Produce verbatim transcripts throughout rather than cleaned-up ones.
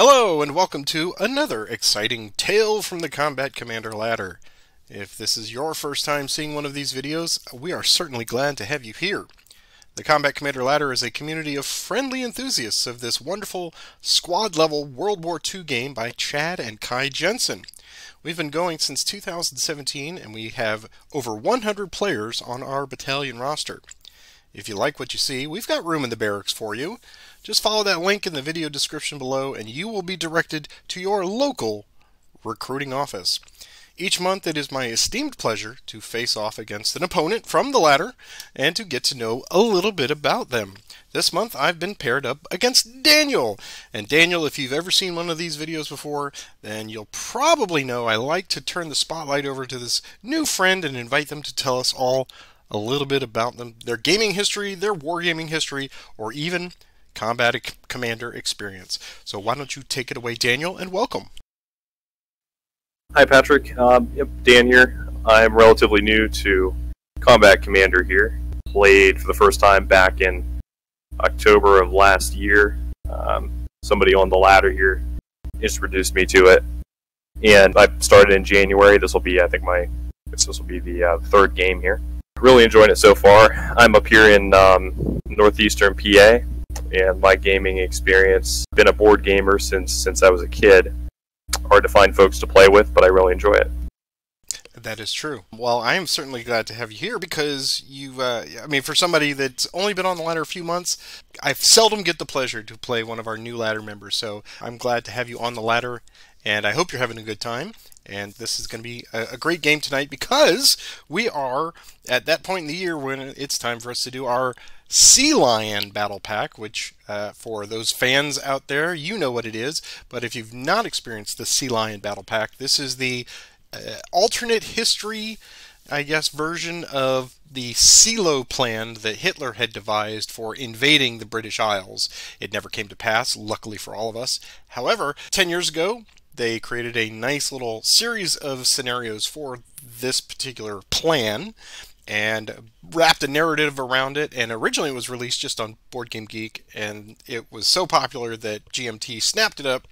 Hello and welcome to another exciting tale from the Combat Commander ladder. If this is your first time seeing one of these videos, we are certainly glad to have you here. The Combat Commander ladder is a community of friendly enthusiasts of this wonderful squad-level World War Two game by Chad and Kai Jensen. We've been going since two thousand seventeen and we have over one hundred players on our battalion roster. If you like what you see, we've got room in the barracks for you. Just follow that link in the video description below and you will be directed to your local recruiting office. Each month it is my esteemed pleasure to face off against an opponent from the ladder and to get to know a little bit about them. This month I've been paired up against Daniel. And Daniel, if you've ever seen one of these videos before, then you'll probably know I like to turn the spotlight over to this new friend and invite them to tell us all a little bit about them, their gaming history, their wargaming history, or even Combat Commander experience. So why don't you take it away, Daniel, and welcome. Hi, Patrick. Um, yep, Dan here. I'm relatively new to Combat Commander here. Played for the first time back in October of last year. Um, somebody on the ladder here introduced me to it, and I started in January. This will be, I think, my this will be the uh, third game here. Really enjoying it so far. I'm up here in um, Northeastern P A, and my gaming experience, been a board gamer since since I was a kid. Hard to find folks to play with, but I really enjoy it. That is true. Well, I am certainly glad to have you here because you, uh, I mean, for somebody that's only been on the ladder a few months, I seldom get the pleasure to play one of our new ladder members, so I'm glad to have you on the ladder, and I hope you're having a good time. And this is going to be a great game tonight because we are at that point in the year when it's time for us to do our Sea Lion Battle Pack, which uh, for those fans out there, you know what it is. But if you've not experienced the Sea Lion Battle Pack, this is the uh, alternate history, I guess, version of the Sea Lion Plan that Hitler had devised for invading the British Isles. It never came to pass, luckily for all of us. However, ten years ago, they created a nice little series of scenarios for this particular plan and wrapped a narrative around it, and originally it was released just on BoardGameGeek, and it was so popular that G M T snapped it up,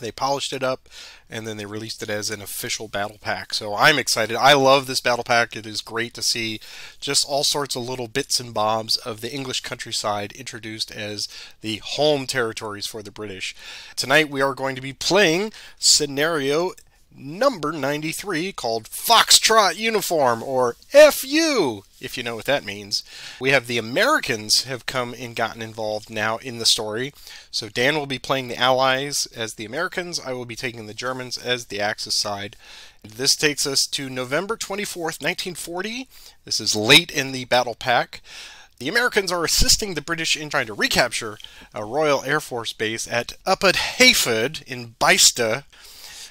they polished it up, and then they released it as an official battle pack. So I'm excited. I love this battle pack. It is great to see just all sorts of little bits and bobs of the English countryside introduced as the home territories for the British. Tonight we are going to be playing scenario number ninety-three called Foxtrot Uniform, or F U, if you know what that means. We have the Americans have come and gotten involved now in the story. So Dan will be playing the Allies as the Americans. I will be taking the Germans as the Axis side. This takes us to November twenty-fourth, nineteen forty. This is late in the battle pack. The Americans are assisting the British in trying to recapture a Royal Air Force base at Upper Heyford in Baista.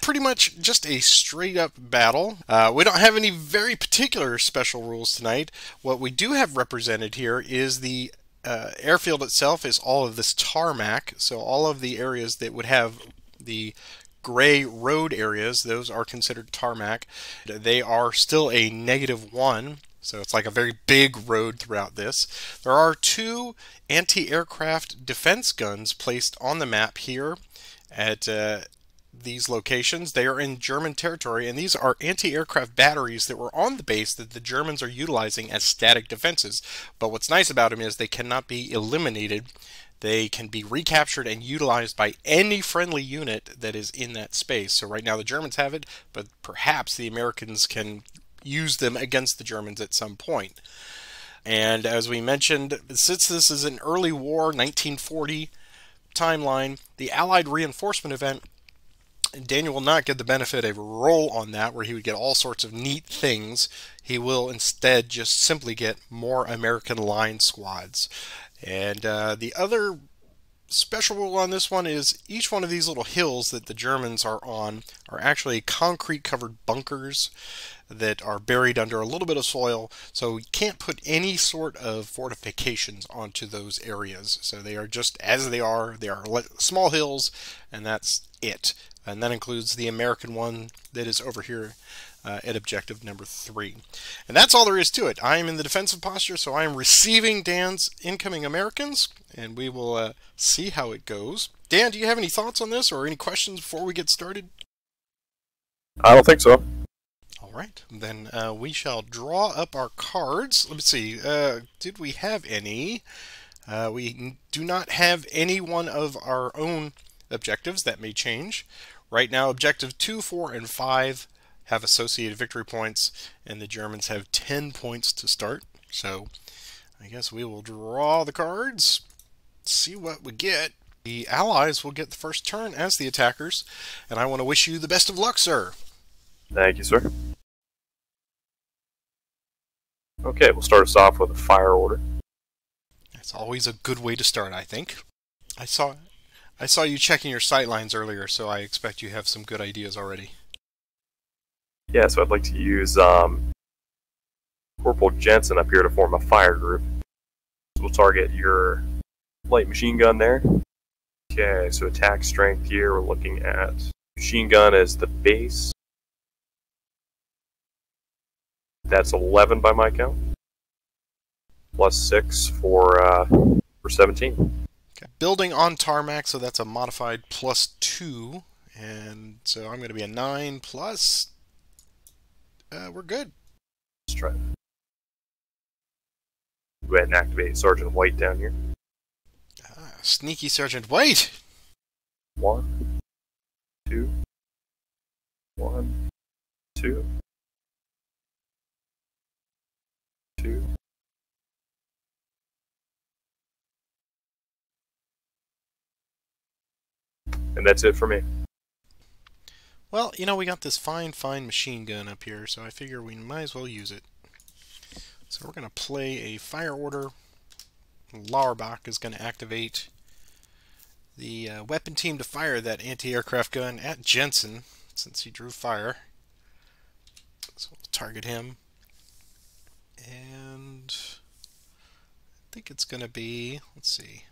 Pretty much just a straight up battle. Uh, we don't have any very particular special rules tonight. What we do have represented here is the uh, airfield itself is all of this tarmac. So all of the areas that would have the gray road areas, those are considered tarmac. They are still a negative one. So it's like a very big road throughout this. There are two anti-aircraft defense guns placed on the map here at uh, these locations. They are in German territory, and these are anti-aircraft batteries that were on the base that the Germans are utilizing as static defenses. But what's nice about them is they cannot be eliminated. They can be recaptured and utilized by any friendly unit that is in that space. So right now the Germans have it, but perhaps the Americans can use them against the Germans at some point. And as we mentioned, since this is an early war, nineteen forty timeline, the Allied reinforcement event, Daniel will not get the benefit of a roll on that where he would get all sorts of neat things. He will instead just simply get more American line squads. And uh, the other special rule on this one is each one of these little hills that the Germans are on are actually concrete covered bunkers. that are buried under a little bit of soil, so we can't put any sort of fortifications onto those areas. So they are just as they are. They are small hills, and that's it. And that includes the American one that is over here uh, at objective number three. And that's all there is to it. I am in the defensive posture, so I am receiving Dan's incoming Americans, and we will uh, see how it goes. Dan, do you have any thoughts on this or any questions before we get started? I don't think so. All right, then uh, we shall draw up our cards. Let me see. Uh, did we have any? Uh, we do not have any one of our own objectives. That may change. Right now, objective two, four, and five have associated victory points, and the Germans have ten points to start. So I guess we will draw the cards, see what we get. The Allies will get the first turn as the attackers, and I want to wish you the best of luck, sir. Thank you, sir. Okay, we'll start us off with a fire order. That's always a good way to start, I think. I saw... I saw you checking your sight lines earlier, so I expect you have some good ideas already. Yeah, so I'd like to use um, Corporal Jensen up here to form a fire group. So we'll target your light machine gun there. Okay, so attack strength here, we're looking at machine gun as the base. That's eleven by my count. Plus six for, uh, for seventeen. Okay. Building on tarmac, so that's a modified plus two, and so I'm going to be a nine plus. Uh, we're good. Let's try that. Go ahead and activate Sergeant White down here. Ah, sneaky Sergeant White. One, two, one, two, two. And that's it for me. Well, you know, we got this fine, fine machine gun up here, so I figure we might as well use it. So we're going to play a fire order. Lauerbach is going to activate the uh, weapon team to fire that anti-aircraft gun at Jensen, since he drew fire. So we'll target him. And I think it's going to be, let's see,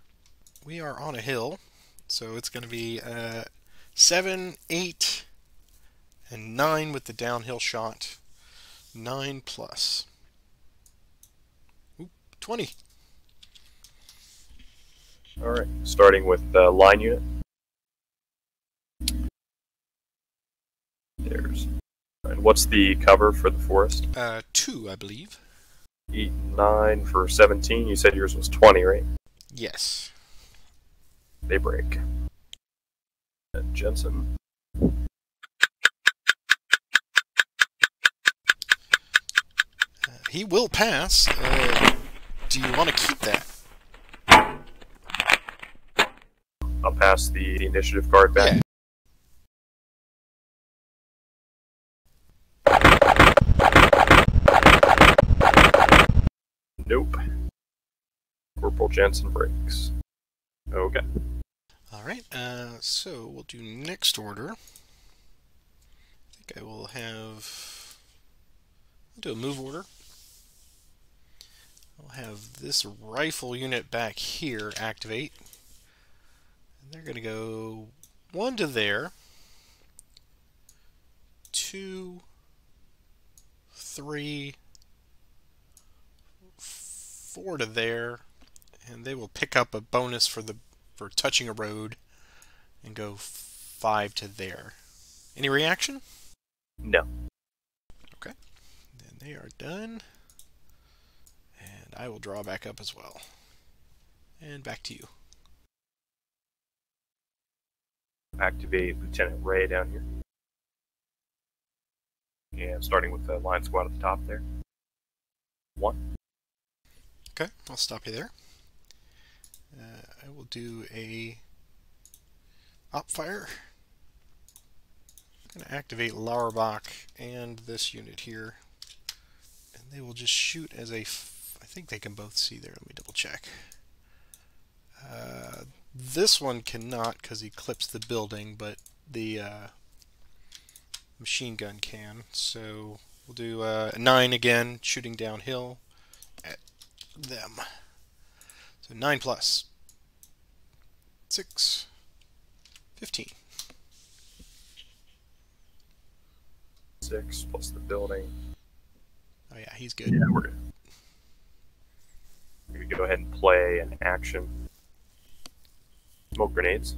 we are on a hill. So it's going to be uh, seven, eight, and nine with the downhill shot. nine plus. Oop, twenty. Alright, starting with the uh, line unit. There's. And what's the cover for the forest? Uh, two, I believe. eight, nine for seventeen. You said yours was twenty, right? Yes. They break. And Jensen. Uh, he will pass. Uh, do you want to keep that? I'll pass the initiative card back. Yeah. Nope. Corporal Jensen breaks. Okay. Alright, uh, so we'll do next order. I think I will have... I'll do a move order. I'll have this rifle unit back here activate. And they're going to go one to there. Two. Three. Four to there. And they will pick up a bonus for the for touching a road and go five to there. Any reaction? No. Okay. Then they are done. And I will draw back up as well. And back to you. Activate Lieutenant Ray down here. And starting with the line squad at the top there. One. Okay, I'll stop you there. Uh, I will do a op fire. I'm going to activate Lauerbach and this unit here. And they will just shoot as a... F I think they can both see there. Let me double check. Uh, this one cannot because he clips the building, but the uh, machine gun can. So We'll do uh, a nine again, shooting downhill at them. So nine plus six, fifteen. Six plus the building. Oh yeah, he's good. Yeah, we're good. We can go ahead and play an action. Smoke grenades.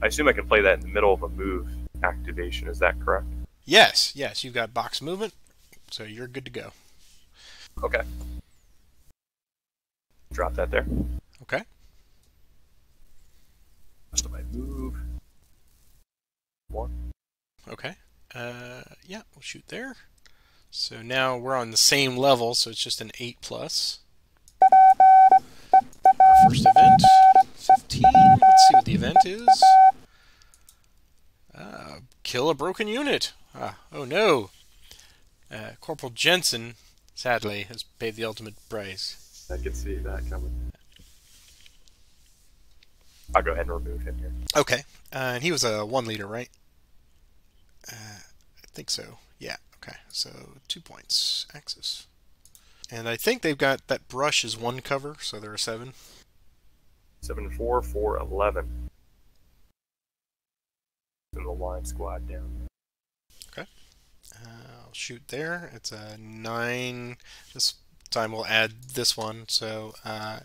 I assume I can play that in the middle of a move activation, is that correct? Yes, yes, you've got box movement, so you're good to go. Okay. Drop that there. Okay. So my move. One. Okay. Uh, yeah, we'll shoot there. So now we're on the same level, so it's just an eight plus. Our first event, fifteen. Let's see what the event is. Uh, kill a broken unit. Ah, oh no. Uh, Corporal Jensen, sadly, has paid the ultimate price. I can see that coming. I'll go ahead and remove him here. Okay. Uh, and he was a one leader, right? Uh, I think so. Yeah. Okay. So two points. Axis. And I think they've got that brush is one cover, so there are seven. Seven, four, four, eleven. And the line squad down. Okay. Uh, I'll shoot there. It's a nine. This time we'll add this one, so uh,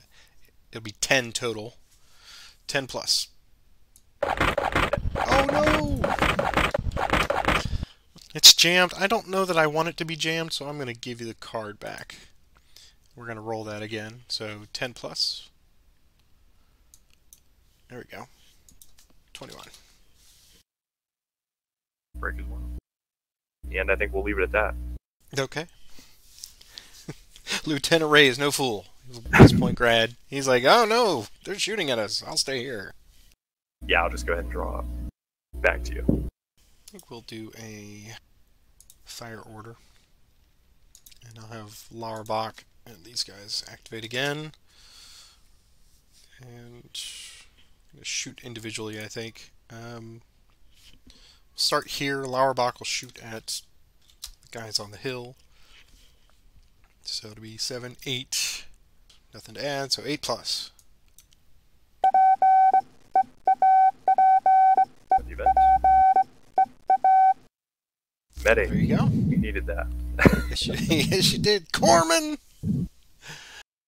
it'll be ten total. Ten plus. Oh no! It's jammed. I don't know that I want it to be jammed, so I'm going to give you the card back. We're going to roll that again. So ten plus. There we go. twenty-one. Break is one. And I think we'll leave it at that. Okay. Lieutenant Ray is no fool. He's a West Point grad. He's like, oh no, they're shooting at us. I'll stay here. Yeah, I'll just go ahead and draw up. Back to you. I think we'll do a fire order. And I'll have Lauerbach and these guys activate again. And I'm going to shoot individually, I think. Um, start here. Lauerbach will shoot at the guys on the hill. So it'll be seven, eight. Nothing to add, so eight plus. There you go. We needed that. Yes, you, yes, you did. Corman!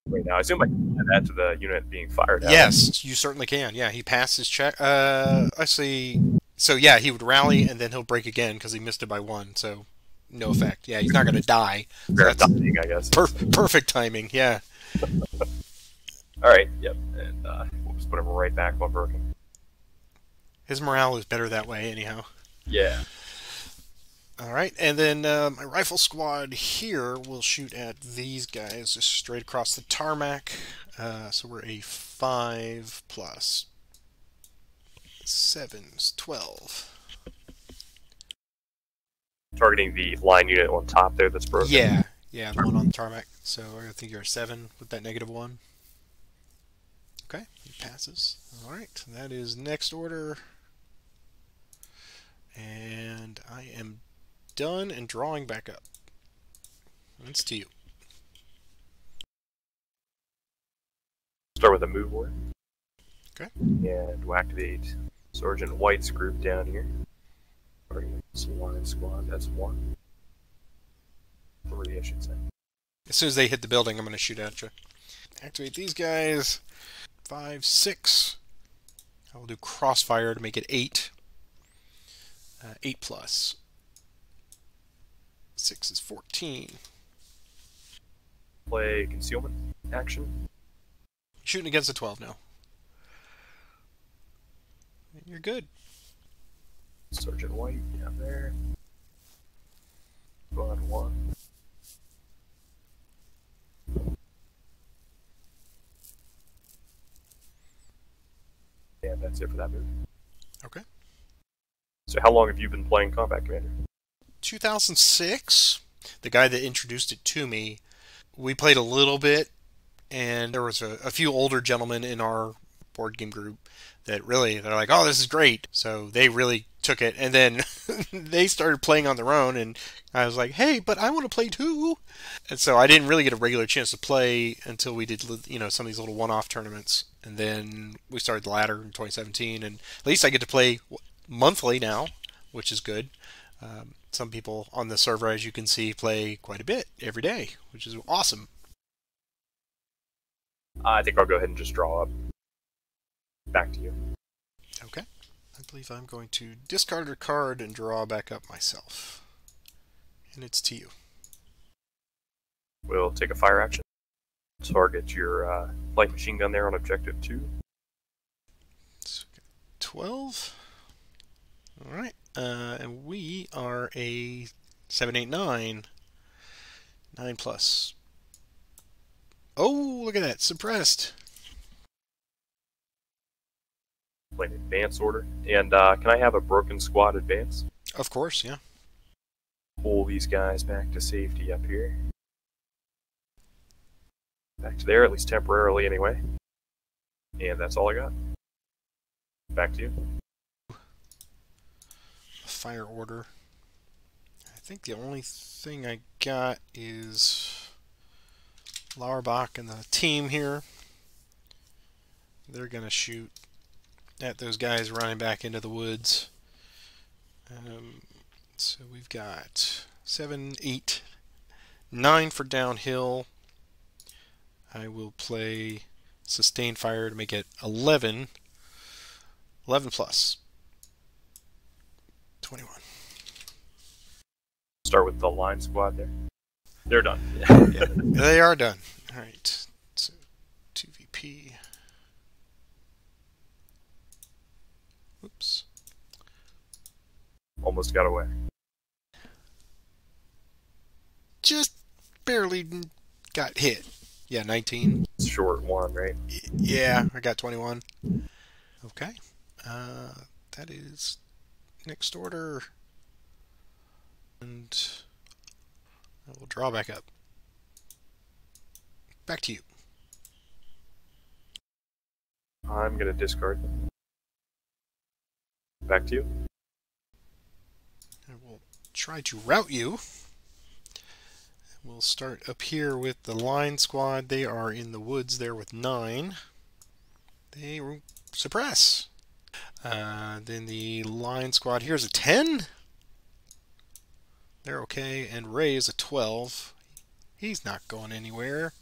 Wait, now, I assume I can add that to the unit being fired at. Yes, you certainly can. Yeah, he passed his check. Uh, I see. So, yeah, he would rally, and then he'll break again because he missed it by one. So, no effect. Yeah, he's not going to die. So that's timing, I guess. Per perfect timing, yeah. All right, yep. And uh, we'll just put him right back on Birkin. His morale is better that way, anyhow. Yeah. All right, and then uh, my rifle squad here will shoot at these guys just straight across the tarmac. Uh, so we're a five plus sevens, twelve. Targeting the line unit on top there that's broken. Yeah, yeah, the one on the tarmac. So I think you're a seven with that negative one. Okay, it passes. All right, that is next order. And I am done and drawing back up. That's to you. Start with a move order. Okay. And we'll activate Sergeant White's group down here. Sea Lion Squad, that's one. Three, I should say. As soon as they hit the building, I'm going to shoot at you. Activate these guys. Five, six. I will do crossfire to make it eight. Uh, eight plus. Six is fourteen. Play concealment action. Shooting against a twelve now. And you're good. Sergeant White down there. Squad one. Yeah, that's it for that move. Okay. So how long have you been playing Combat Commander? two thousand six. The guy that introduced it to me, we played a little bit, and there was a, a few older gentlemen in our board game group that really, they're like, oh, this is great. So they really took it, and then they started playing on their own, and I was like, hey, but I want to play too. And so I didn't really get a regular chance to play until we did, you know, some of these little one-off tournaments. And then we started the ladder in twenty seventeen, and at least I get to play monthly now, which is good. Um, some people on the server, as you can see, play quite a bit every day, which is awesome. I think I'll go ahead and just draw up. Back to you. Okay. I believe I'm going to discard a card and draw back up myself. And it's to you. We'll take a fire action. Target your uh, light machine gun there on objective two. So we got twelve. Alright. Uh, and we are a seven eight nine. nine plus. Oh, look at that. Suppressed. Play an advance order. And uh, can I have a broken squad advance? Of course, yeah. Pull these guys back to safety up here. Back to there, at least temporarily anyway. And that's all I got. Back to you. Fire order. I think the only thing I got is Lauerbach and the team here. They're gonna shoot at those guys running back into the woods. Um, so we've got seven, eight, nine for downhill. I will play sustained fire to make it eleven. eleven plus. twenty-one. Start with the line squad there. They're done. Yeah. Yeah, they are done. All right. So, two V P. Oops. Almost got away. Just barely got hit. Yeah, nineteen. Short one, right? Yeah, I got twenty-one. Okay. Uh, that is next order. And I will draw back up. Back to you. I'm going to discard. Back to you. I will try to route you. We'll start up here with the line squad. They are in the woods there with nine. They suppress. Uh, then the line squad here's a ten. They're okay, and Ray is a twelve. He's not going anywhere.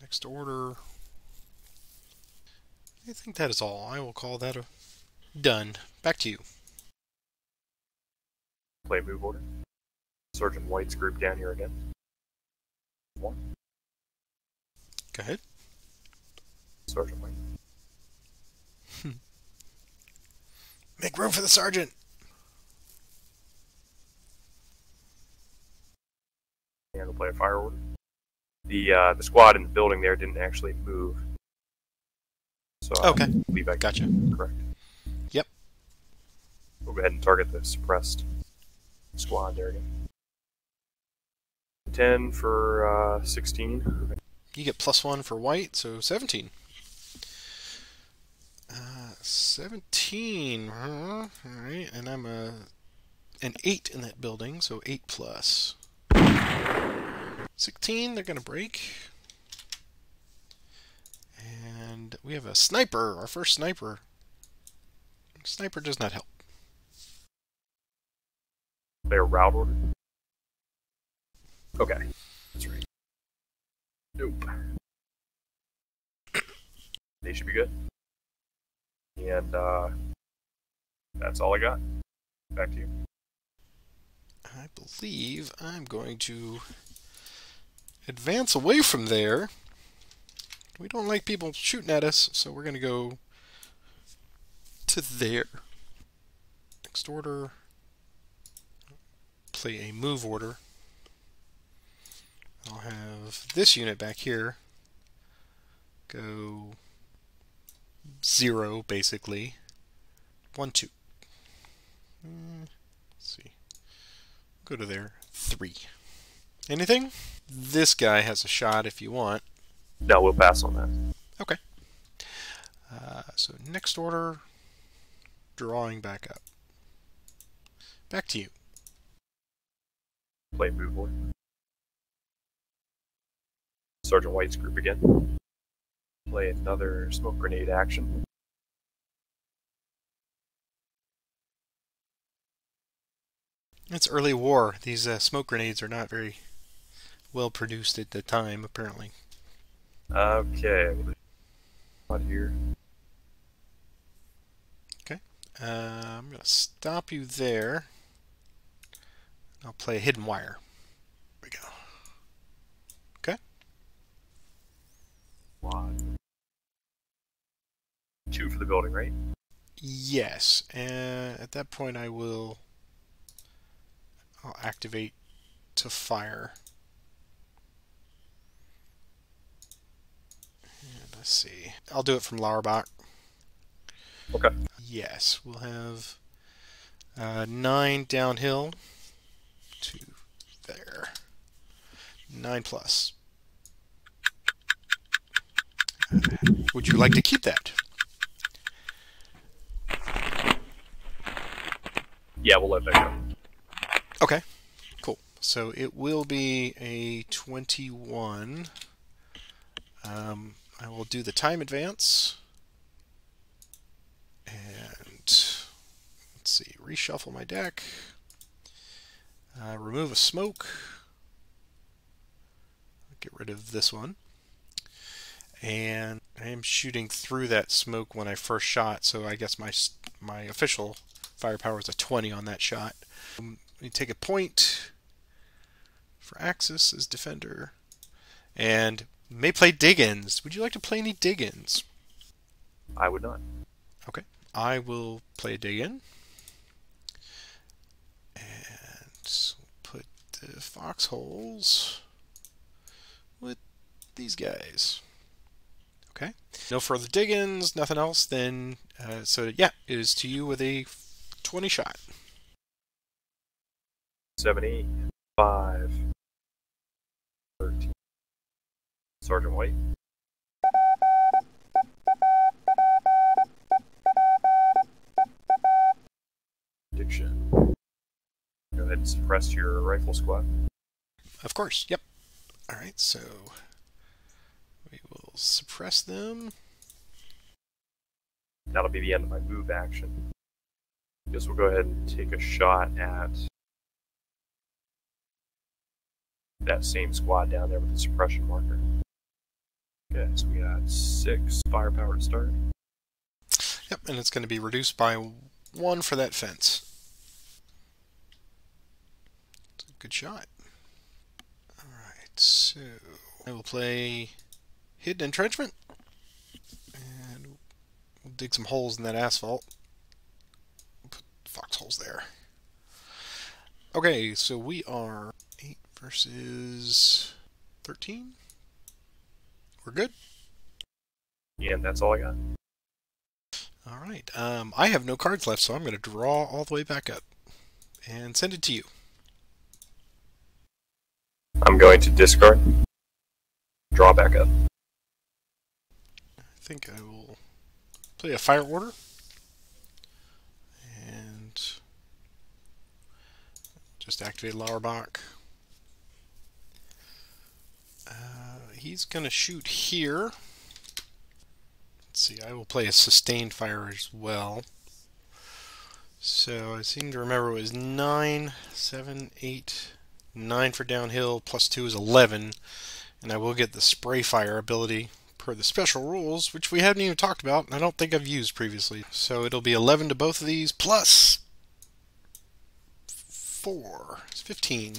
Next order. I think that is all. I will call that a done. Back to you. Play move order. Sergeant White's group down here again. One. Go ahead. Sergeant White. Make room for the sergeant. And we'll play a fire order. The uh, the squad in the building there didn't actually move. So I'll okay. Leave that. Gotcha. Correct. Yep. We'll go ahead and target the suppressed squad there again. ten for uh, sixteen. You get plus one for white, so seventeen. Uh, seventeen. Huh? Alright, and I'm a, an eight in that building, so eight plus. sixteen, they're going to break. And we have a sniper, our first sniper. Sniper does not help. They're route order. Okay. That's right. Nope. They should be good. And, uh, that's all I got. Back to you. I believe I'm going to advance away from there. We don't like people shooting at us, so we're going to go to there. Next order. Play a move order. I'll have this unit back here go zero, basically. One, two. Mm, let's see. Go to there. Three. Anything? This guy has a shot if you want. No, we'll pass on that. Okay. So next order, drawing back up. Back to you. Play move one. Sergeant White's group again. Play another smoke grenade action. It's early war. These uh, smoke grenades are not very well produced at the time, apparently. Okay. Out here. Okay. Uh, I'm going to stop you there. I'll play a hidden wire. There we go. Okay. One. Two for the building, right? Yes. And at that point, I will. I'll activate to fire. And let's see. I'll do it from Lauerbach. Okay. Yes, we'll have uh, nine downhill. Two there. Nine plus. Uh, would you like to keep that? Yeah, we'll let that go. Okay, cool. So it will be a twenty-one. Um, I will do the time advance. And let's see, reshuffle my deck. Uh, remove a smoke. Get rid of this one. And I am shooting through that smoke when I first shot, so I guess my, my official firepower is a twenty on that shot. Um, You take a point for Axis as defender, and may play Diggins. Would you like to play any Diggins? I would not. Okay, I will play Diggin, and put the foxholes with these guys. Okay, no further Diggins, nothing else. Then, uh, so yeah, it is to you with a twenty shot. seventy-five, thirteen. Sergeant White. Diction. Go ahead and suppress your rifle squad. Of course, yep. Alright, so we will suppress them. That'll be the end of my move action. Guess we'll go ahead and take a shot at that same squad down there with the suppression marker. Okay, so we got six firepower to start. Yep, and it's going to be reduced by one for that fence. It's a good shot. Alright, so I will play Hidden Entrenchment. And we'll dig some holes in that asphalt. We'll put foxholes there. Okay, so we are versus thirteen. We're good. Yeah, that's all I got. All right. Um, I have no cards left, so I'm going to draw all the way back up and send it to you. I'm going to discard. Draw back up. I think I will play a fire order. And just activate Lauerbach. Uh, he's going to shoot here. Let's see, I will play a sustained fire as well. So I seem to remember it was nine, seven, eight, nine for downhill, plus two is eleven. And I will get the spray fire ability per the special rules, which we haven't even talked about, and I don't think I've used previously. So it'll be eleven to both of these, plus four. It's fifteen.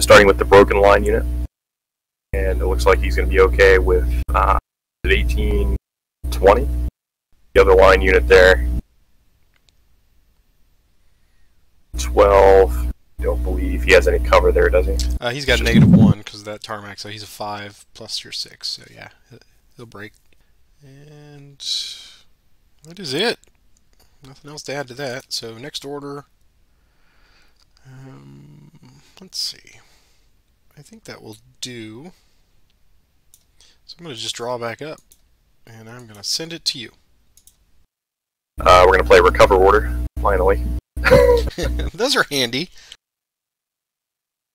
Starting with the broken line unit, and it looks like he's going to be okay with uh, eighteen, twenty. The other line unit there, twelve. Don't believe he has any cover there, does he? Uh, he's got just a negative one because of that tarmac, so he's a five plus your six. So yeah, he'll break. And that is it. Nothing else to add to that. So next order. Um, let's see. I think that will do. So I'm going to just draw back up, and I'm going to send it to you. Uh, we're going to play Recover Order, finally. Those are handy.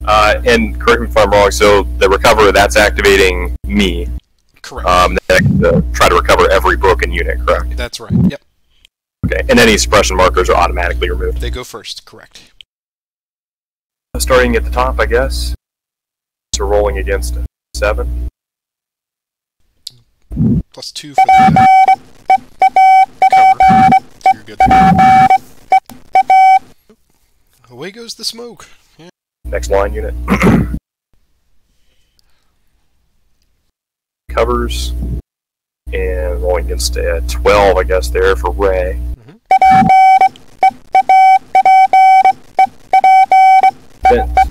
Uh, and correct me if I'm wrong, so the Recover, that's activating me. Correct. Um, to try to recover every broken unit, correct? That's right, yep. Okay, and any suppression markers are automatically removed. They go first, correct. Starting at the top, I guess. So rolling against seven. Plus two for the cover. You're good there. Away goes the smoke. Yeah. Next line unit. Covers. And rolling against a twelve, I guess, there for Ray. Mm-hmm.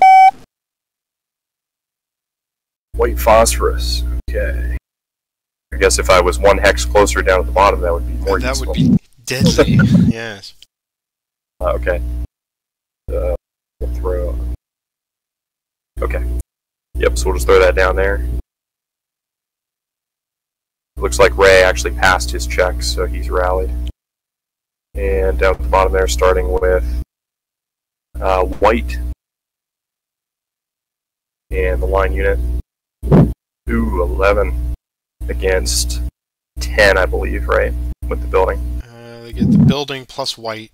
White phosphorus. Okay. I guess if I was one hex closer down at the bottom, that would be more that useful. That would be deadly. Yes. Uh, okay. Uh, we'll throw. Okay. Yep. So we'll just throw that down there. Looks like Ray actually passed his check, so he's rallied. And down at the bottom there, starting with uh, White and the line unit. Ooh, eleven against ten, I believe, right? With the building. Uh, they get the building plus White.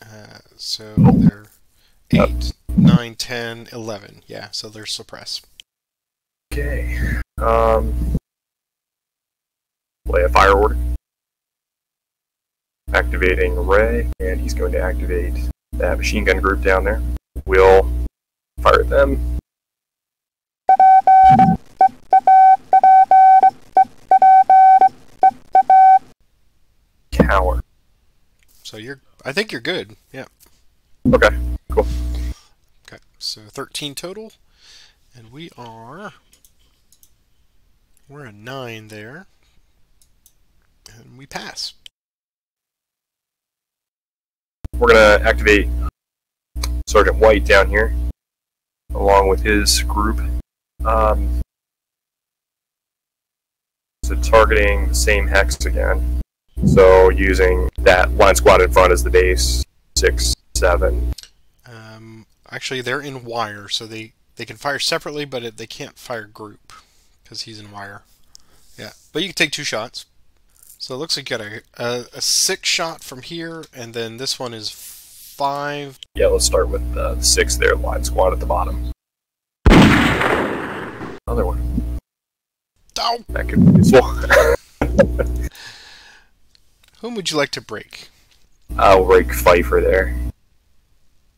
Uh, so oh. they're eight, uh, nine, ten, eleven. Yeah, so they're suppressed. Okay. Um... Play a fire order. Activating Ray, and he's going to activate that machine gun group down there. We'll fire at them. Cower. So you're, I think you're good, yeah. Okay, cool. Okay, so thirteen total, and we are, we're a nine there. And we pass. We're going to activate Sergeant White down here, along with his group. Um, so targeting the same hex again. So using that line squad in front as the base, six, seven. Um, actually, they're in wire, so they, they can fire separately, but it, they can't fire group, because he's in wire. Yeah, but you can take two shots. So it looks like you got a, a, a six shot from here, and then this one is five. Yeah, let's start with uh, the six there, line squad at the bottom. Another one. Ow! That could be useful. Whom would you like to break? I'll break Pfeiffer there.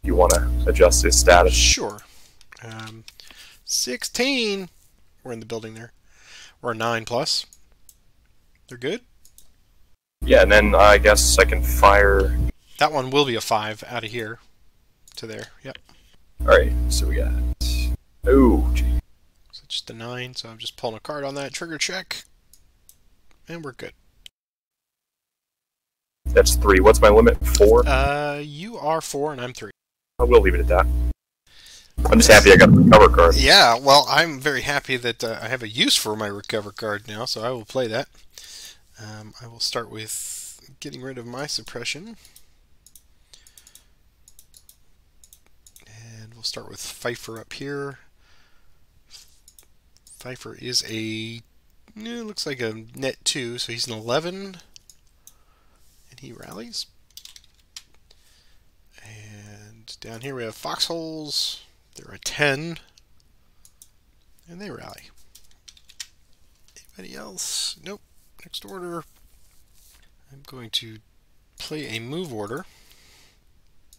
You want to adjust his status? Sure. Um, sixteen! We're in the building there. We're a nine plus. They're good? Yeah, and then uh, I guess I can fire... That one will be a five out of here to there, yep. Alright, so we got... Oh, gee. So just a nine, so I'm just pulling a card on that. Trigger check. And we're good. That's three. What's my limit? Four? Uh, you are four and I'm three. I will leave it at that. I'm just happy I got a recover card. Yeah, well, I'm very happy that uh, I have a use for my recover card now, so I will play that. Um, I will start with getting rid of my suppression. And we'll start with Pfeiffer up here. Pfeiffer is a... It looks like a net two, so he's an eleven. And he rallies. And down here we have Foxholes. They're a ten. And they rally. Anybody else? Nope. Next order, I'm going to play a move order.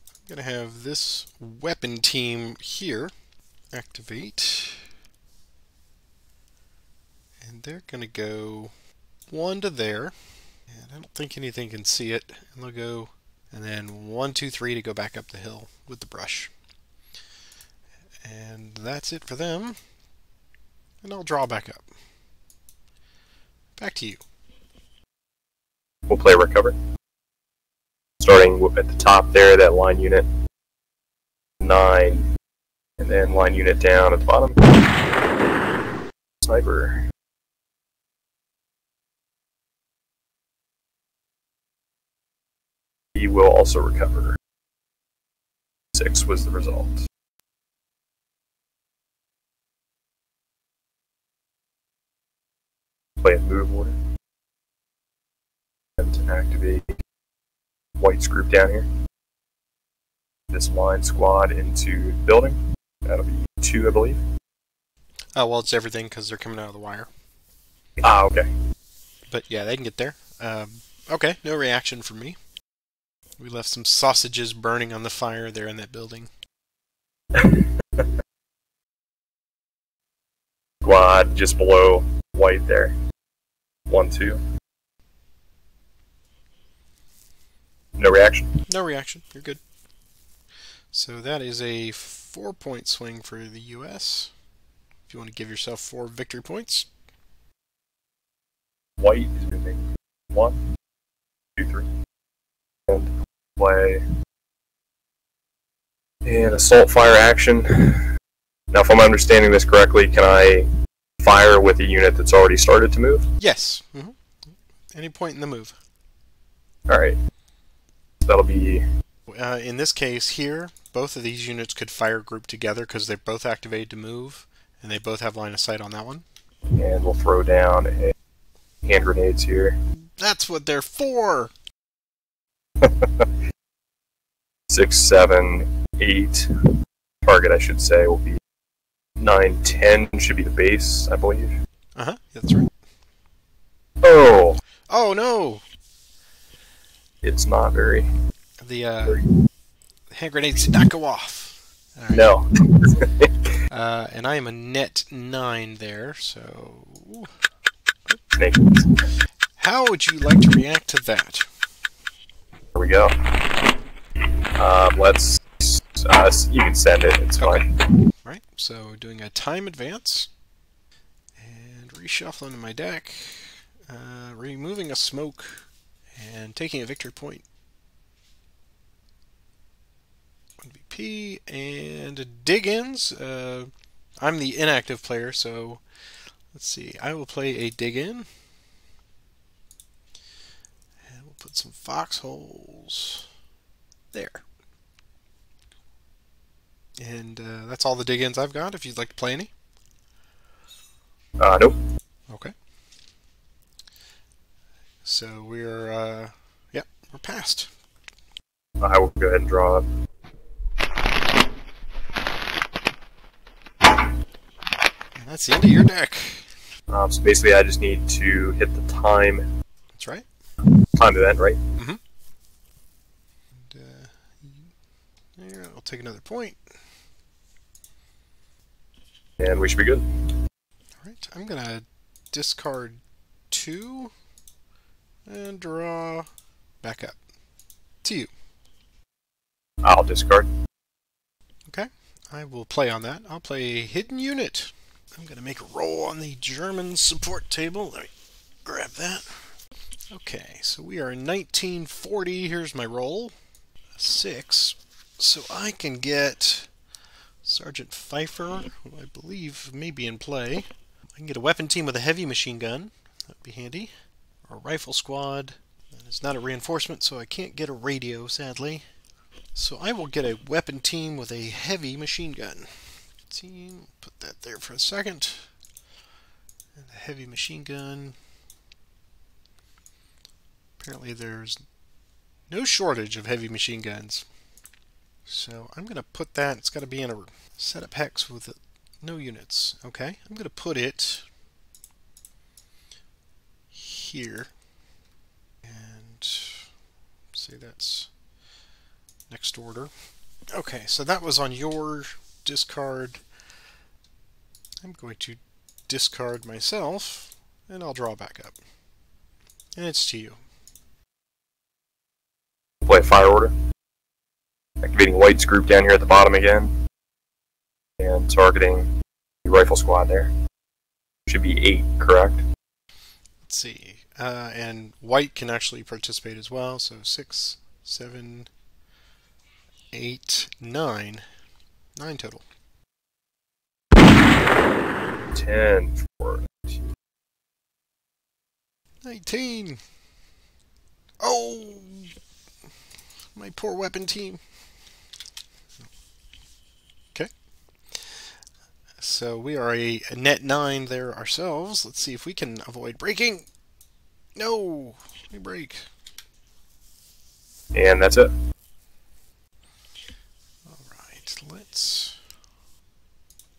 I'm going to have this weapon team here activate. And they're going to go one to there. And I don't think anything can see it. And they'll go, and then one, two, three to go back up the hill with the brush. And that's it for them. And I'll draw back up. Back to you. We'll play recover. Starting at the top there, that line unit. Nine. And then line unit down at the bottom. Sniper. will also recover. Six was the result. Play and move order. And to activate White's group down here. This line squad into the building. That'll be two, I believe. Oh, well, it's everything because they're coming out of the wire. Ah, okay. But yeah, they can get there. Um, okay, no reaction from me. We left some sausages burning on the fire there in that building. Squad just below White there. One, two. No reaction? No reaction. You're good. So that is a four-point swing for the U S If you want to give yourself four victory points. White is moving one, two, three. And play an assault fire action. Now, if I'm understanding this correctly, can I fire with a unit that's already started to move? Yes. Mm-hmm. Any point in the move. All right. That'll be... Uh, in this case here, both of these units could fire grouped together because they're both activated to move, and they both have line of sight on that one. And we'll throw down a hand grenades here. That's what they're for! Six, seven, eight. Target, I should say, will be nine, ten should be the base, I believe. Uh-huh, that's right. Oh! Oh, no! It's not very... The uh, hand grenades did not go off. All right. No. uh, and I am a net nine there, so... Thanks. How would you like to react to that? Here we go. Um, let's... Uh, you can send it, it's okay. Fine. All right, so doing a time advance. And reshuffling my deck. Uh, removing a smoke. And taking a victory point. one V P and dig-ins. Uh, I'm the inactive player, so let's see. I will play a dig-in. And we'll put some foxholes there. And uh, that's all the dig-ins I've got, if you'd like to play any. Uh, nope. Okay. So we're, uh, yeah, we're past. I will go ahead and draw up. And that's the end of your deck. Um, so basically I just need to hit the time. That's right. Time event, right? Mm-hmm. And, uh, there, I'll take another point. And we should be good. Alright, I'm gonna discard two. And draw back up. To you. I'll discard. Okay. I will play on that. I'll play Hidden Unit. I'm going to make a roll on the German support table. Let me grab that. Okay, so we are in nineteen forty. Here's my roll. A six. So I can get Sergeant Pfeiffer, who I believe may be in play. I can get a weapon team with a heavy machine gun. That'd be handy. A rifle squad. And it's not a reinforcement, so I can't get a radio, sadly. So I will get a weapon team with a heavy machine gun. Team, put that there for a second. And a heavy machine gun. Apparently there's no shortage of heavy machine guns. So I'm going to put that, it's got to be in a setup hex with no units. Okay, I'm going to put it here, and say that's next order. Okay, so that was on your discard. I'm going to discard myself, and I'll draw back up. And it's to you. Play fire order. Activating White's group down here at the bottom again, and targeting the rifle squad there. Should be eight, correct? Let's see. Uh, and White can actually participate as well, so six, seven, eight, nine. Nine total. Ten, four, two. Nineteen! Oh! my poor weapon team. Okay. So we are a, a net nine there ourselves. Let's see if we can avoid breaking. No! We break. And that's it. Alright, let's...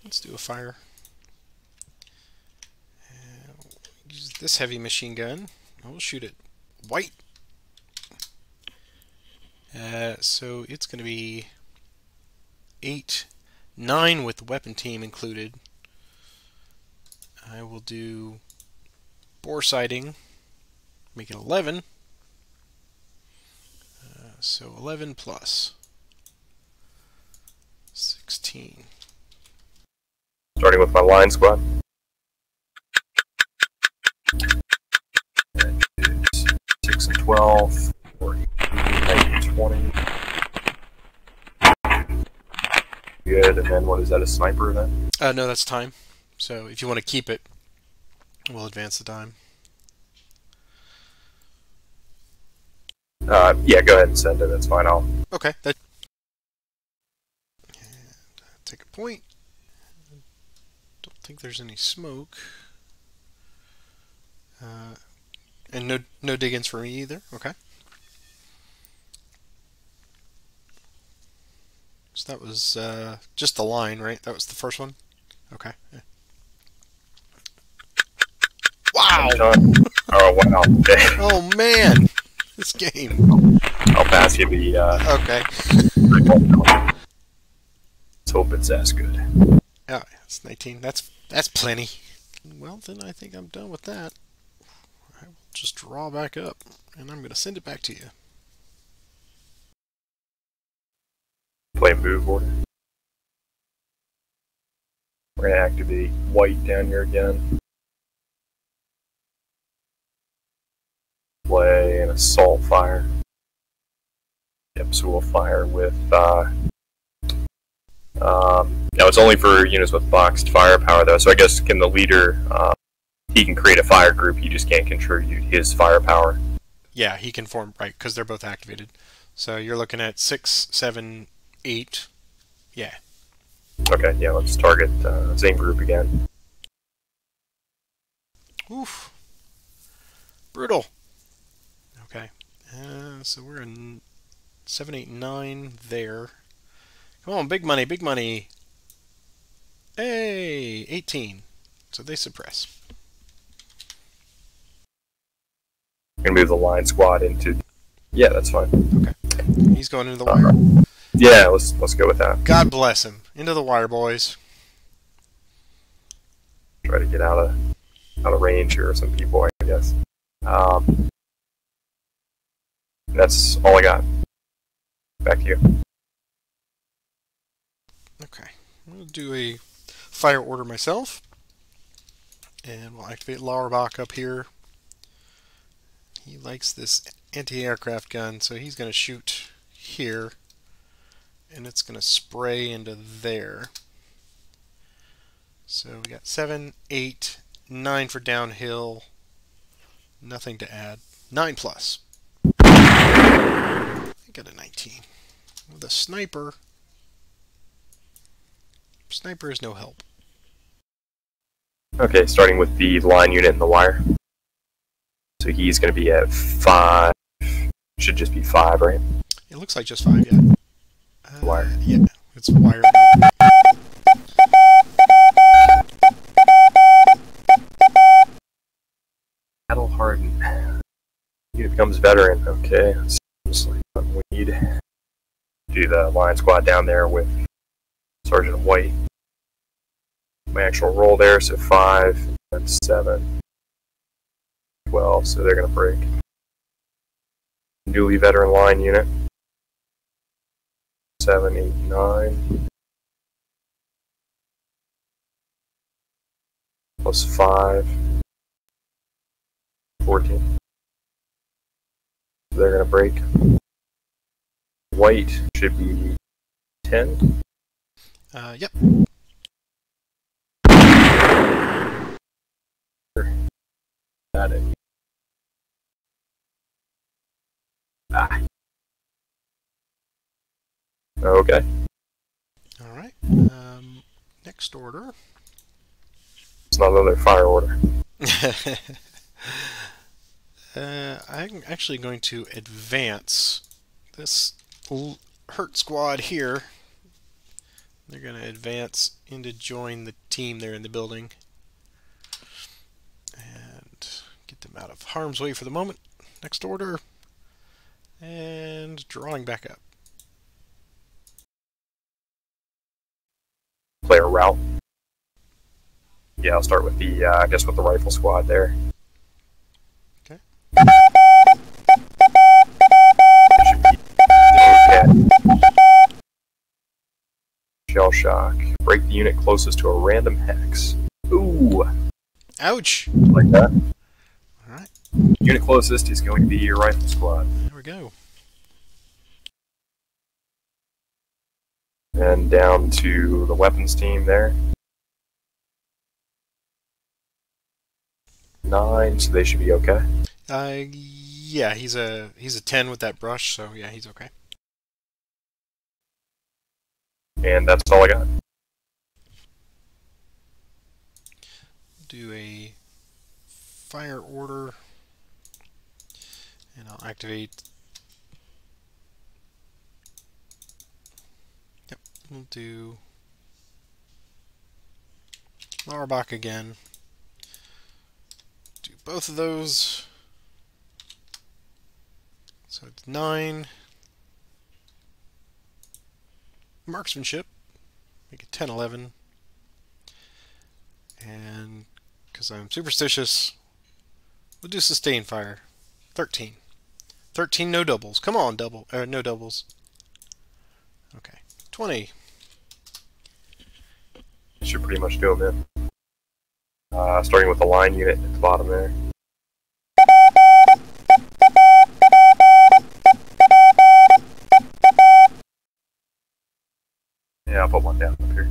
Let's do a fire. Uh, use this heavy machine gun. We'll shoot it white. Uh, so it's going to be eight, nine with the weapon team included. I will do bore sighting, make it eleven. Uh, so eleven plus sixteen. Starting with my line squad. Six and twelve. Or twenty. Good, and then what is that, a sniper then? Uh, no, that's time. So if you want to keep it, we'll advance the time. Uh, yeah, go ahead and send it, that's fine, I'll... Okay, that... And take a point. Don't think there's any smoke. Uh, and no, no dig-ins for me either, okay. So that was uh, just the line, right? That was the first one? Okay. Yeah. Wow! Oh, wow. Oh, man! This game. I'll pass you the... Uh, okay. Let's hope it's as good. Oh, yeah, it's nineteen. That's, that's plenty. Well, then I think I'm done with that. I will just draw back up, and I'm going to send it back to you. Play move order. We're going to activate white down here again. Play an assault fire. Yep, so we'll fire with... Uh, um, now it's only for units with boxed firepower though, so I guess can the leader, uh, he can create a fire group, he just can't contribute his firepower. Yeah, he can form, right, because they're both activated. So you're looking at six, seven... eight. Yeah. Okay, yeah, let's target uh, same group again. Oof. Brutal. Okay. Uh, so we're in seven, eight, nine there. Come on, big money, big money. Hey, eighteen. So they suppress. I'm gonna move the line squad into... Yeah, that's fine. Okay. He's going into the wire. Right. Yeah, let's let's go with that. God bless him. Into the wire, boys. Try to get out of out of range here of some people, I guess. Um, that's all I got. Back to you. Okay, I'm gonna do a fire order myself, and we'll activate Lauerbach up here. He likes this anti-aircraft gun, so he's gonna shoot here. And it's going to spray into there. So we got seven, eight, nine for downhill. Nothing to add. nine plus. I got a nineteen. With a sniper. Sniper is no help. Okay, starting with the line unit and the wire. So he's going to be at five. Should just be five, right? It looks like just five, yeah. Wire. Uh, yeah, it's wire. Battle hardened. He becomes veteran. Okay, let's sleep on weed. Do the line squad down there with Sergeant White. My actual roll there, so five and seven. twelve, so they're going to break. Newly veteran line unit. Seven, eight, nine, plus five, fourteen. They're gonna break. White should be ten. Uh, yep. Got it. Ah. Okay. All right. Um, next order. It's not another fire order. uh, I'm actually going to advance this Hurt Squad here. They're going to advance in to join the team there in the building. And get them out of harm's way for the moment. Next order. And drawing back up. Player route. Yeah, I'll start with the, uh, I guess with the rifle squad there. Okay. Shell shock. Break the unit closest to a random hex. Ooh. Ouch. Like that. All right. Unit closest is going to be your rifle squad. There we go. And down to the weapons team there. Nine, so they should be okay. Uh, yeah, he's a he's a ten with that brush, so yeah, he's okay. And that's all I got. Do a fire order, and I'll activate. Yep, we'll do Lauerbach again. Both of those, so it's nine. Marksmanship, make it ten, eleven, and because I'm superstitious, we'll do sustain fire, thirteen. thirteen, no doubles. Come on, double, uh, no doubles. Okay, twenty. Should pretty much do it, man. Uh, starting with the line unit at the bottom there. Yeah, I'll put one down up here.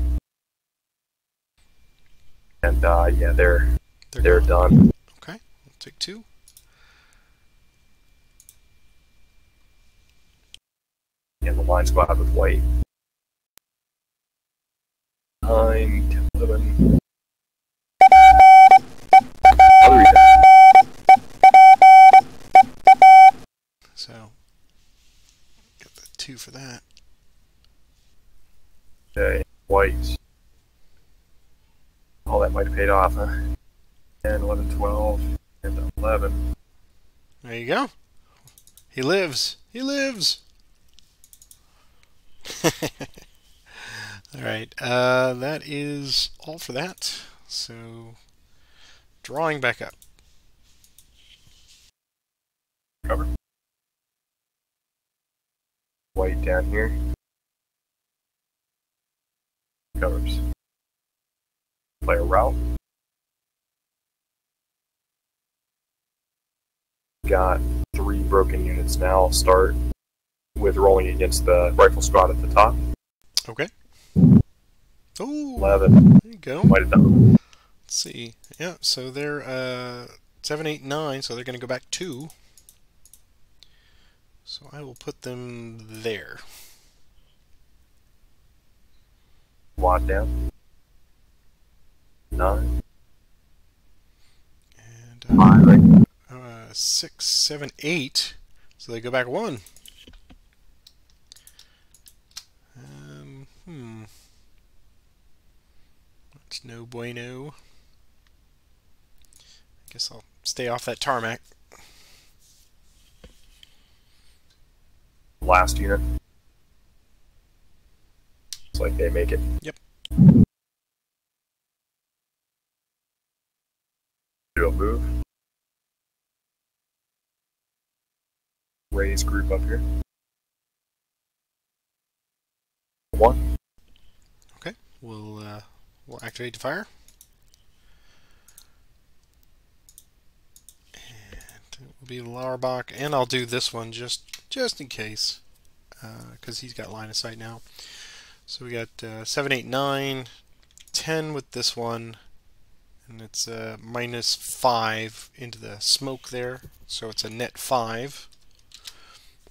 And uh, yeah, they're they're, they're done. Okay, we'll take two. And the line squad with white. Nine, ten, eleven. So, got the two for that. Okay, whites. All that might have paid off, huh? ten, eleven, twelve, and eleven. There you go. He lives. He lives. Alright, uh, that is all for that. So, drawing back up. Cover. White down here. Covers. Play a route. Got three broken units now. I'll start with rolling against the rifle squad at the top. Okay. Ooh, eleven. There you go. Might have done. Let's see. Yeah, so they're uh, seven, eight, nine, so they're going to go back two. So I will put them there. Wad down. Nine. And uh, Five. Uh, six, seven, eight. So they go back one. Um, hmm. That's no bueno. I guess I'll stay off that tarmac. Last unit. It's like they make it. Yep. Do a move. Raise group up here. One. Okay. We'll uh, we'll activate the fire. And it will be Lauerbach, and I'll do this one just. Just in case, because uh, he's got line of sight now. So we got uh, seven, eight, nine, ten with this one, and it's uh, minus five into the smoke there, so it's a net five,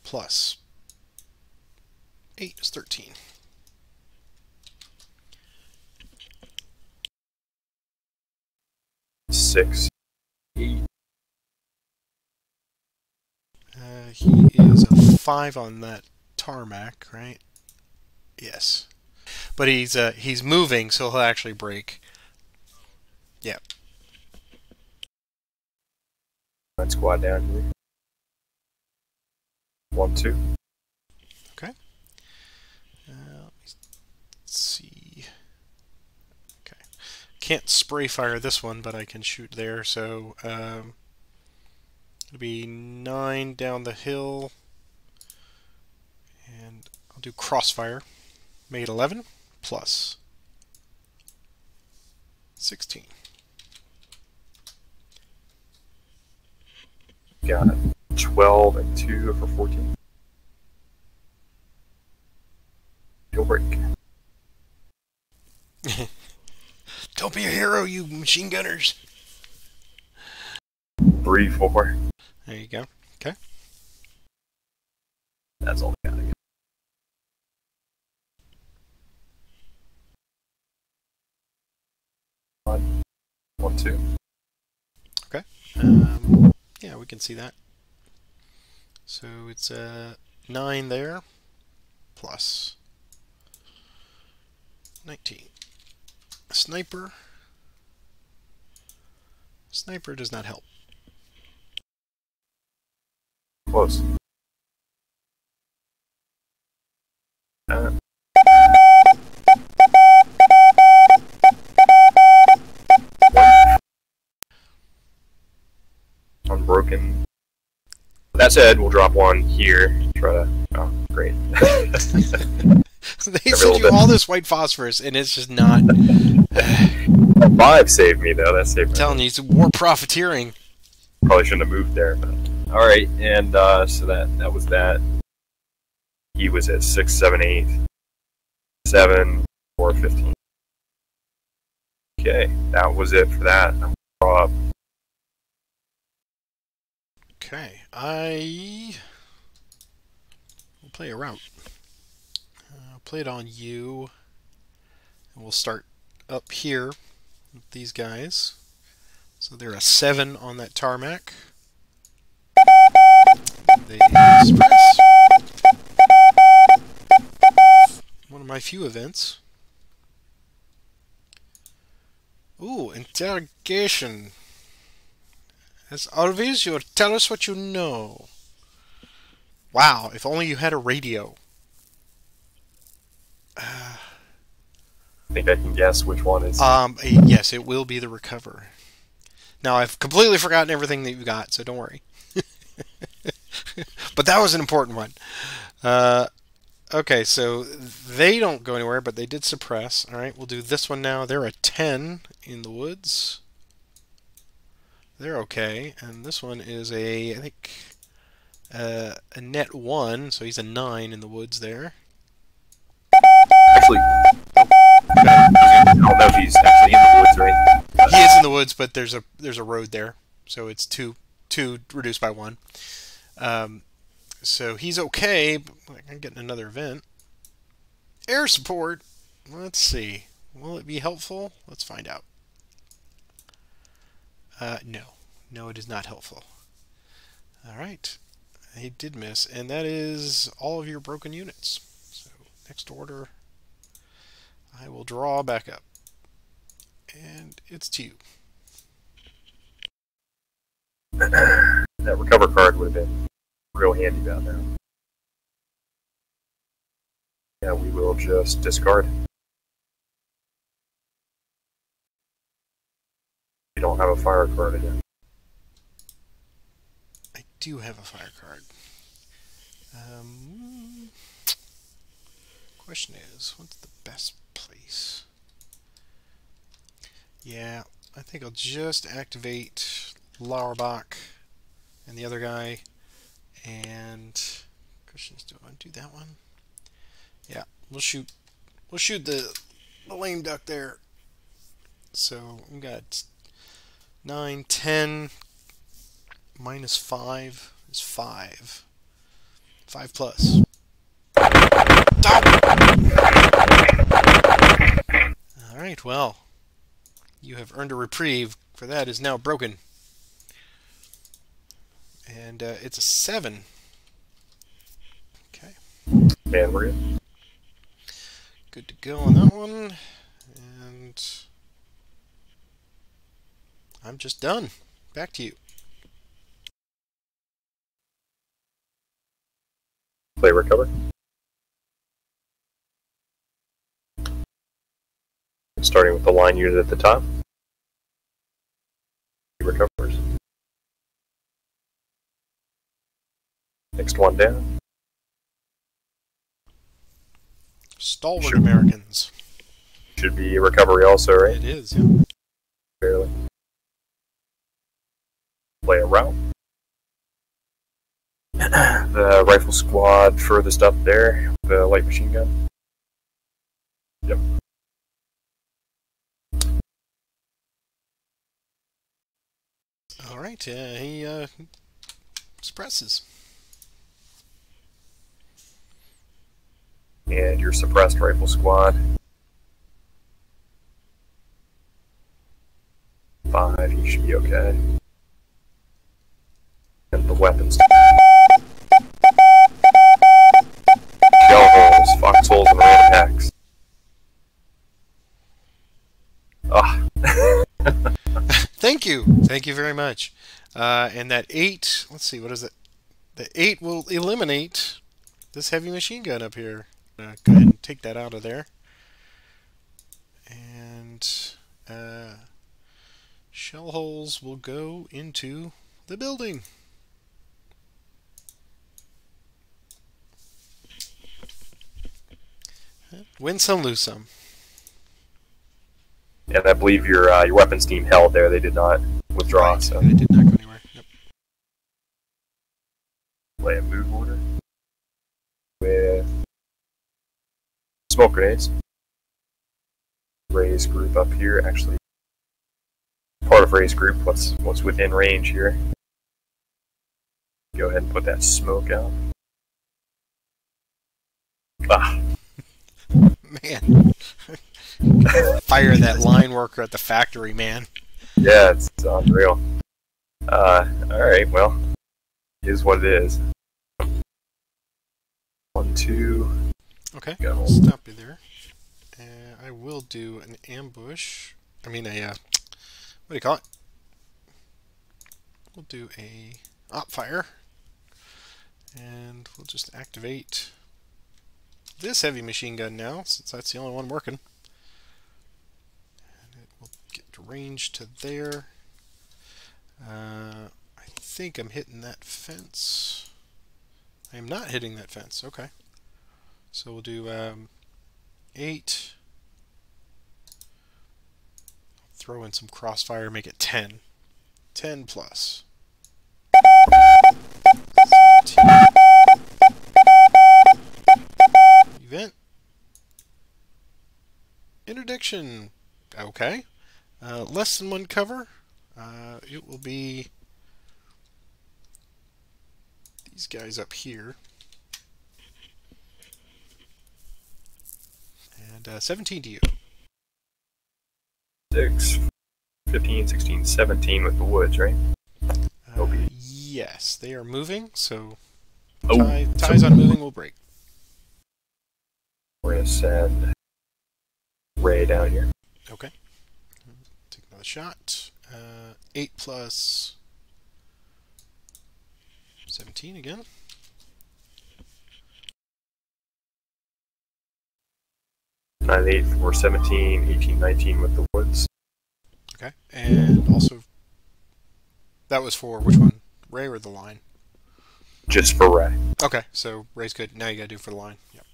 plus eight is thirteen. Six. Eight. Uh, he is a five on that tarmac, right? Yes. But he's uh, he's moving, so he'll actually break. Yeah. One squad down here. One, two. Okay. Uh, let me see. Okay. Can't spray fire this one, but I can shoot there. So um, it'll be nine down the hill, and I'll do crossfire. Made eleven plus sixteen. Got it. twelve and two for fourteen. You'll break. Don't be a hero, you machine gunners. Three, four. There you go. Okay. That's all I got. One, two. Okay. Um, yeah, we can see that. So it's a uh, nine there, plus nineteen. Sniper. Sniper does not help. Close. Uh. Unbroken. That said, we'll drop one here. Try to. Oh, great. They send you bit. all this white phosphorus, and it's just not. Five saved me, though. That saved me. I'm telling you, it's war profiteering. Probably shouldn't have moved there. But... All right, and uh, so that that was that. He was at six, seven, eight, seven, four, fifteen. Okay, that was it for that. I'm up. Okay, I will play a route. Uh, I'll play it on you, and we'll start up here with these guys. So they're a seven on that tarmac. They express. One of my few events. Ooh, interrogation. As always, you tell us what you know. Wow, if only you had a radio. Uh, I think I can guess which one is. Um, yes, it will be the recover. Now, I've completely forgotten everything that you got, so don't worry. But that was an important one. Uh, okay, so they don't go anywhere, but they did suppress. All right, we'll do this one now. They're a ten in the woods. They're okay, and this one is a, I think, uh, a net one, so he's a nine in the woods there. Actually, oh, okay. I don't know if he's actually in the woods, right? But he is in the woods, but there's a there's a road there, so it's two two reduced by one. Um, so he's okay. But I'm getting another event. Air support. Let's see. Will it be helpful? Let's find out. Uh, no. No, it is not helpful. Alright. He did miss. And that is all of your broken units. So, next order, I will draw back up. And it's to you. That recover card would have been real handy about now. Yeah, we will just discard. Don't have a fire card again. I do have a fire card. Um, question is, what's the best place? Yeah, I think I'll just activate Lauerbach and the other guy. And questions, do I want to do that one? Yeah, we'll shoot. We'll shoot the, the lame duck there. So we got. Nine, ten, minus five is five. Five plus. Stop! Alright, well, you have earned a reprieve, for that is now broken. And uh, it's a seven. Okay. And we're good. Good to go on that one. And I'm just done. Back to you. Play recover. Starting with the line unit at the top. He recovers. Next one down. Stalwart should Americans. Should be recovery also, right? It is, yeah. Barely. Play a route. The rifle squad furthest up there, the light machine gun. Yep. Alright, uh, he uh, suppresses. And your suppressed rifle squad. Five, you should be okay. And the weapons. Shell holes, foxholes, and random hacks. Ah. Oh. Thank you. Thank you very much. Uh, and that eight, let's see, what is it? The eight will eliminate this heavy machine gun up here. Uh, go ahead and take that out of there. And uh, shell holes will go into the building. Win some, lose some. And I believe your uh, your weapons team held there. They did not withdraw. Right. So they did not go anywhere. Yep. Play a move order with smoke grenades. Ray's group up here, actually part of Ray's group. What's what's within range here? Go ahead and put that smoke out. Ah. Man, fire that line worker at the factory, man. Yeah, it's unreal. Uh, alright, well, it is what it is. One, two. Okay, go. Stop you there. Uh, I will do an ambush. I mean, a, uh, what do you call it? We'll do a op fire. And we'll just activate this heavy machine gun now, since that's the only one working. And it will get to range to there. Uh, I think I'm hitting that fence. I am not hitting that fence. Okay. So we'll do um, eight. Throw in some crossfire, make it ten. Ten plus. seventeen. Event. Interdiction. Okay. Uh, less than one cover. Uh, it will be these guys up here. And uh, seventeen to you. six, fifteen, sixteen, seventeen with the woods, right? Uh, yes. They are moving, so oh. tie, ties on moving will break. We're going to send Ray down here. Okay. Take another shot. Uh, eight plus seventeen again. nine, eight, four, seventeen, eighteen, nineteen with the woods. Okay. And also, that was for which one? Ray or the line? Just for Ray. Okay. So Ray's good. Now you got to do for the line. Yep.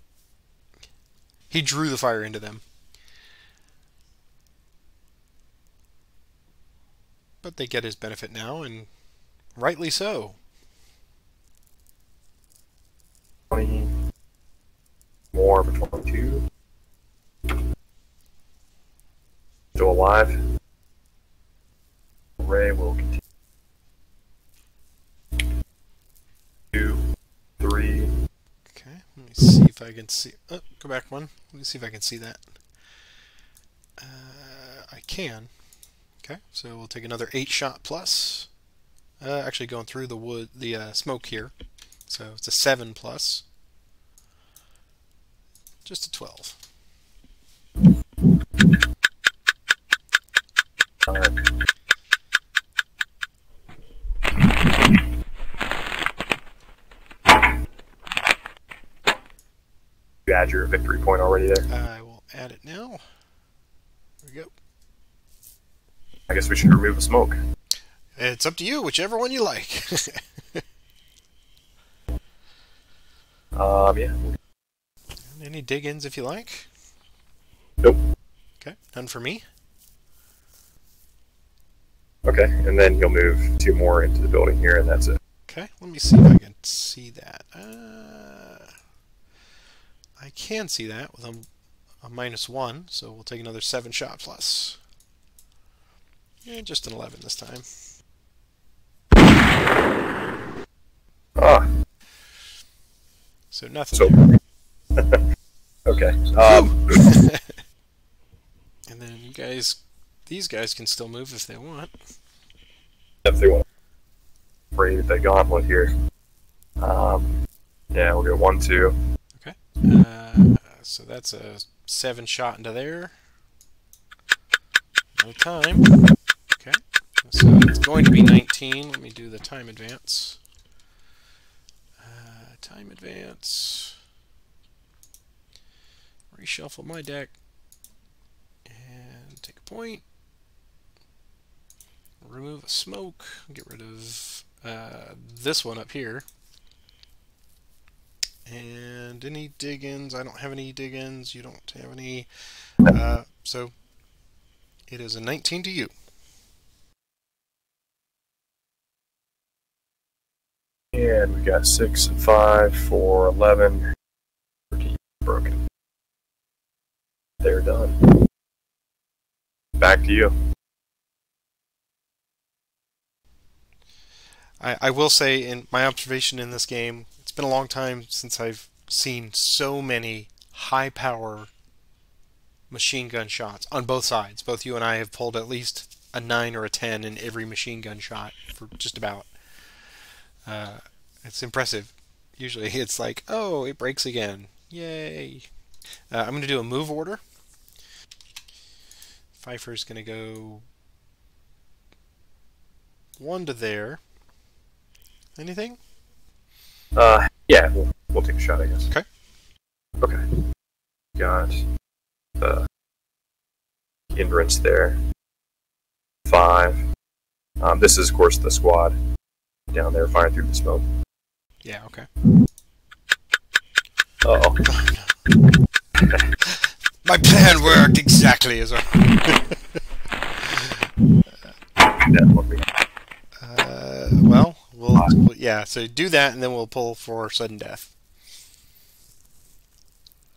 He drew the fire into them. But they get his benefit now, and rightly so. twenty. More for twenty-two. Still alive. Ray will continue. two, three. Okay, let me see if if I can see... Oh, go back one. Let me see if I can see that. Uh, I can. Okay, so we'll take another eight shot plus. Uh, actually going through the wood, the uh, smoke here. So it's a seven plus. Just a twelve. You add your victory point already there? I will add it now. There we go. I guess we should remove a smoke. It's up to you, whichever one you like. um, yeah. Any dig-ins if you like? Nope. Okay, none for me. Okay, and then you'll move two more into the building here, and that's it. Okay, let me see if I can see that. Uh, I can see that with a, a minus one, so we'll take another seven shot plus. Yeah, just an eleven this time. Ah. So nothing. So okay. Um, and then you guys, these guys can still move if they want. If they want. Brave the gauntlet here. Um, yeah, we'll go one, two. Okay. Uh, so that's a seven shot into there. No time. Okay. So it's going to be nineteen. Let me do the time advance. Uh, time advance. Reshuffle my deck and take a point. Remove a smoke. Get rid of uh, this one up here. And any dig-ins? I don't have any dig-ins. You don't have any. Uh, so it is a nineteen to you. And we got six and five, four, eleven, thirteen broken. They're done. Back to you. I, I will say, in my observation in this game, it's been a long time since I've seen so many high-power machine gun shots on both sides. Both you and I have pulled at least a nine or a ten in every machine gun shot for just about. Uh, it's impressive. Usually it's like, oh, it breaks again. Yay. Uh, I'm going to do a move order. Pfeiffer's going to go one to there. Anything? Uh, yeah, we'll, we'll take a shot, I guess. Okay. Okay. Got the hindrance there. Five. Um, this is, of course, the squad down there firing through the smoke. Yeah, okay. Uh-oh. My plan worked exactly as I... uh, well, we'll, we'll... Yeah, so do that, and then we'll pull for sudden death.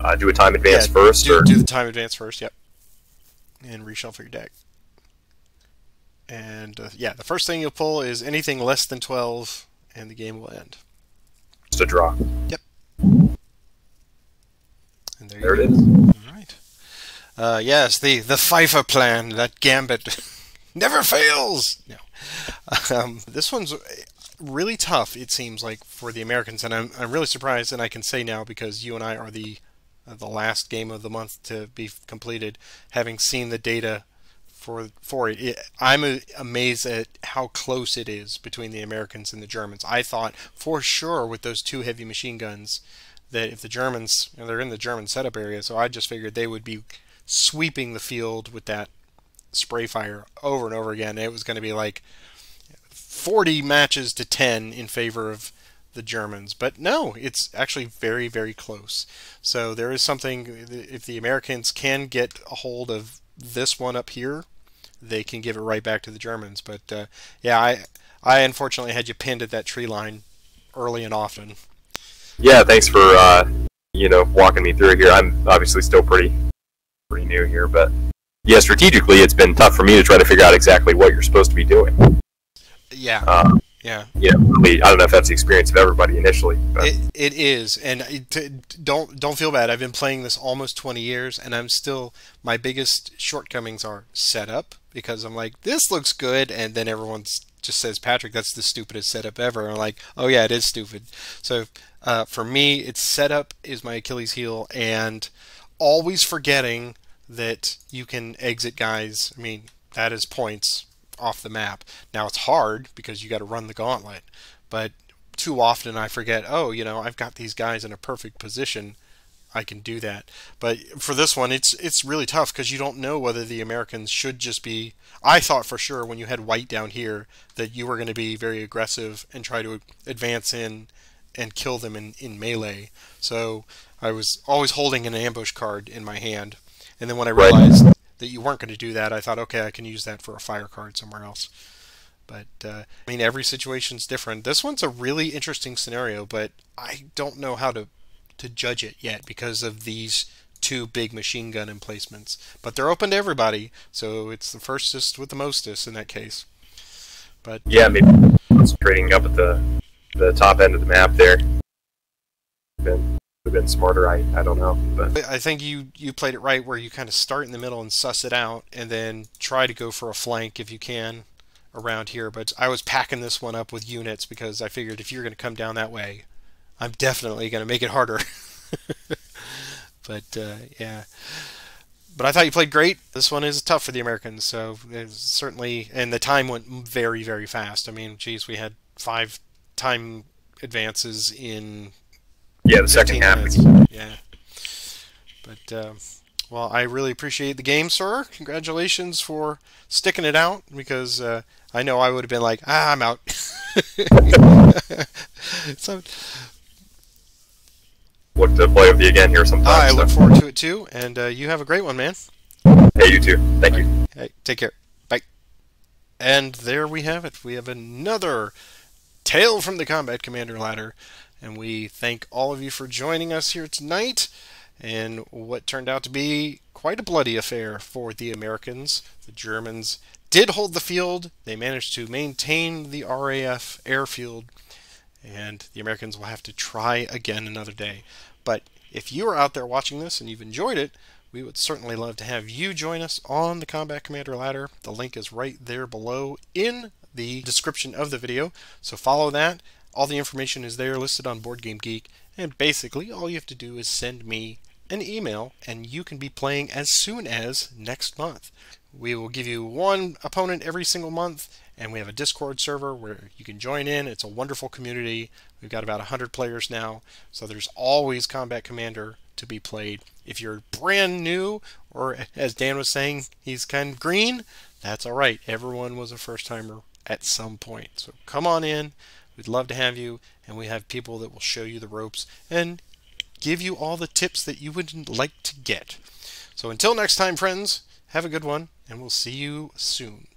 Uh, do a time advance yeah, first? Do, or? do the time advance first, yep. And reshuffle your deck. And, uh, yeah, the first thing you'll pull is anything less than twelve, and the game will end. Just a draw. Yep. And there, there it is. All right. Uh, yes, the the Pfeiffer plan, that gambit, never fails. No, um, this one's really tough. It seems like for the Americans, and I'm I'm really surprised. And I can say now because you and I are the uh, the last game of the month to be completed, having seen the data for for it. it I'm amazed at how close it is between the Americans and the Germans. I thought for sure with those two heavy machine guns. That if the Germans, you know, they're in the German setup area, so I just figured they would be sweeping the field with that spray fire over and over again. It was going to be like forty matches to ten in favor of the Germans. But no, it's actually very, very close. So there is something, if the Americans can get a hold of this one up here, they can give it right back to the Germans. But uh, yeah, I, I unfortunately had you pinned at that tree line early and often. Yeah, thanks for uh, you know, walking me through here. I'm obviously still pretty pretty new here, but yeah, strategically it's been tough for me to try to figure out exactly what you're supposed to be doing. Yeah, uh, Yeah. Yeah. I mean, I don't know if that's the experience of everybody initially. But. It, it is, and it, don't don't feel bad. I've been playing this almost twenty years, and I'm still, my biggest shortcomings are setup, because I'm like, this looks good, and then everyone's just says, Patrick, that's the stupidest setup ever. And I'm like, oh yeah, it is stupid. So uh, for me, it's setup is my Achilles heel, and always forgetting that you can exit guys. I mean, that is points off the map. Now it's hard because you got to run the gauntlet, but too often I forget, oh, you know, I've got these guys in a perfect position, I can do that. But for this one, it's it's really tough because you don't know whether the Americans should just be... I thought for sure when you had White down here that you were going to be very aggressive and try to advance in and kill them in, in melee. So I was always holding an ambush card in my hand. And then when I realized that you weren't going to do that, I thought, okay, I can use that for a fire card somewhere else. But, uh, I mean, every situation's different. This one's a really interesting scenario, but I don't know how to... to judge it yet because of these two big machine gun emplacements, but they're open to everybody, so it's the firstest with the mostest in that case. But yeah, maybe concentrating up at the the top end of the map there been been smarter. I I don't know, but I think you you played it right where you kind of start in the middle and suss it out, and then try to go for a flank if you can around here. But I was packing this one up with units because I figured if you're going to come down that way, I'm definitely going to make it harder. But, uh, yeah. But I thought you played great. This one is tough for the Americans, so certainly... And the time went very, very fast. I mean, geez, we had five time advances in... Yeah, the second half. Yeah. But, uh, well, I really appreciate the game, sir. Congratulations for sticking it out, because uh, I know I would have been like, ah, I'm out. So... Look to play with you again here sometime. I so. look forward to it too, and uh, you have a great one, man. Hey, you too. Thank you. Hey, take care. Bye. And there we have it. We have another Tale from the Combat Commander ladder, and we thank all of you for joining us here tonight in what turned out to be quite a bloody affair for the Americans. The Germans did hold the field. They managed to maintain the R A F airfield, and the Americans will have to try again another day. But if you are out there watching this and you've enjoyed it, we would certainly love to have you join us on the Combat Commander Ladder. The link is right there below in the description of the video, so follow that. All the information is there listed on BoardGameGeek, and basically all you have to do is send me an email, and you can be playing as soon as next month. We will give you one opponent every single month, and we have a Discord server where you can join in. It's a wonderful community. We've got about one hundred players now, so there's always Combat Commander to be played. If you're brand new, or as Dan was saying, he's kind of green, that's all right. Everyone was a first-timer at some point. So come on in. We'd love to have you, and we have people that will show you the ropes and give you all the tips that you would like to get. So until next time, friends, have a good one, and we'll see you soon.